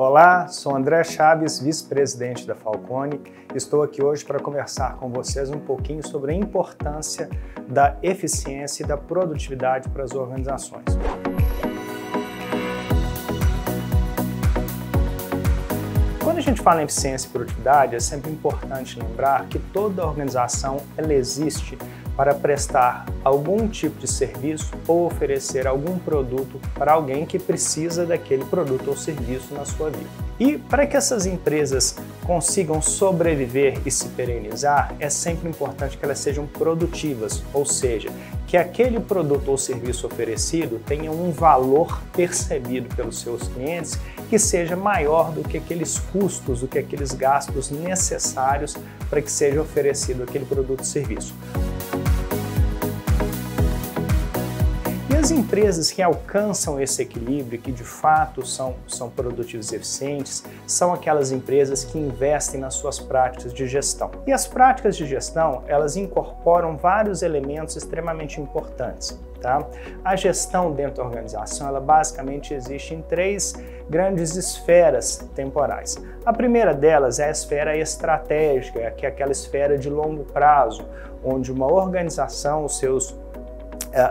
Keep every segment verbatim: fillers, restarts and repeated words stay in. Olá, sou André Chaves, vice-presidente da Falconi. Estou aqui hoje para conversar com vocês um pouquinho sobre a importância da eficiência e da produtividade para as organizações. Quando a gente fala em eficiência e produtividade, é sempre importante lembrar que toda organização ela existe para prestar algum tipo de serviço ou oferecer algum produto para alguém que precisa daquele produto ou serviço na sua vida. E para que essas empresas consigam sobreviver e se perenizar, é sempre importante que elas sejam produtivas, ou seja, que aquele produto ou serviço oferecido tenha um valor percebido pelos seus clientes que seja maior do que aqueles custos, do que aqueles gastos necessários para que seja oferecido aquele produto ou serviço. E as empresas que alcançam esse equilíbrio, que de fato são, são produtivas e eficientes, são aquelas empresas que investem nas suas práticas de gestão. E as práticas de gestão, elas incorporam vários elementos extremamente importantes. Tá? A gestão dentro da organização, ela basicamente existe em três grandes esferas temporais. A primeira delas é a esfera estratégica, que é aquela esfera de longo prazo, onde uma organização, os seus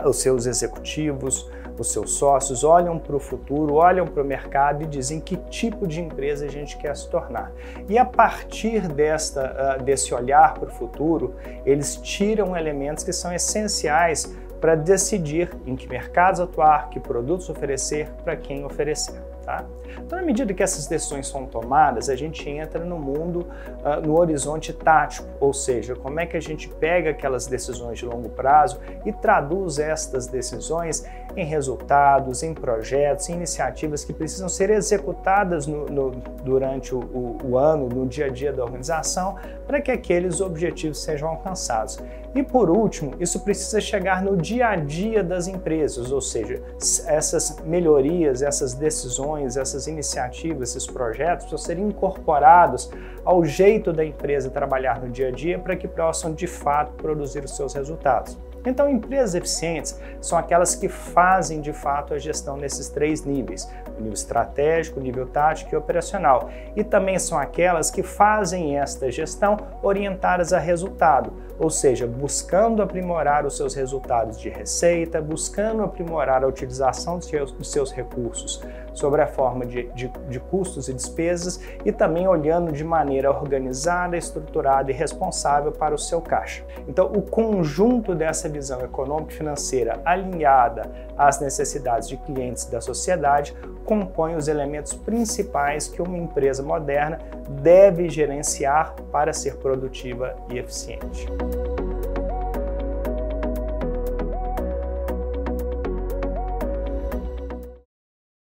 os seus executivos, os seus sócios olham para o futuro, olham para o mercado e dizem que tipo de empresa a gente quer se tornar. E a partir desta, desse olhar para o futuro, eles tiram elementos que são essenciais para decidir em que mercados atuar, que produtos oferecer, para quem oferecer. Tá? Então, à medida que essas decisões são tomadas, a gente entra no mundo, uh, no horizonte tático, ou seja, como é que a gente pega aquelas decisões de longo prazo e traduz estas decisões em resultados, em projetos, em iniciativas que precisam ser executadas no, no, durante o, o, o ano, no dia a dia da organização, para que aqueles objetivos sejam alcançados. E por último, isso precisa chegar no dia a dia das empresas, ou seja, essas melhorias, essas decisões, essas iniciativas, esses projetos precisam ser incorporados ao jeito da empresa trabalhar no dia a dia para que possam de fato produzir os seus resultados. Então, empresas eficientes são aquelas que fazem de fato a gestão nesses três níveis, o nível estratégico, o nível tático e operacional. E também são aquelas que fazem esta gestão orientadas a resultado, ou seja, buscando aprimorar os seus resultados de receita, buscando aprimorar a utilização dos seus, dos seus recursos sobre a forma de, de, de custos e despesas e também olhando de maneira organizada, estruturada e responsável para o seu caixa. Então, o conjunto dessa visão econômica e financeira alinhada às necessidades de clientes da sociedade compõe os elementos principais que uma empresa moderna deve gerenciar para ser produtiva e eficiente.